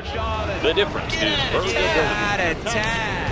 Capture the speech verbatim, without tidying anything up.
The difference is Burke. Out of town.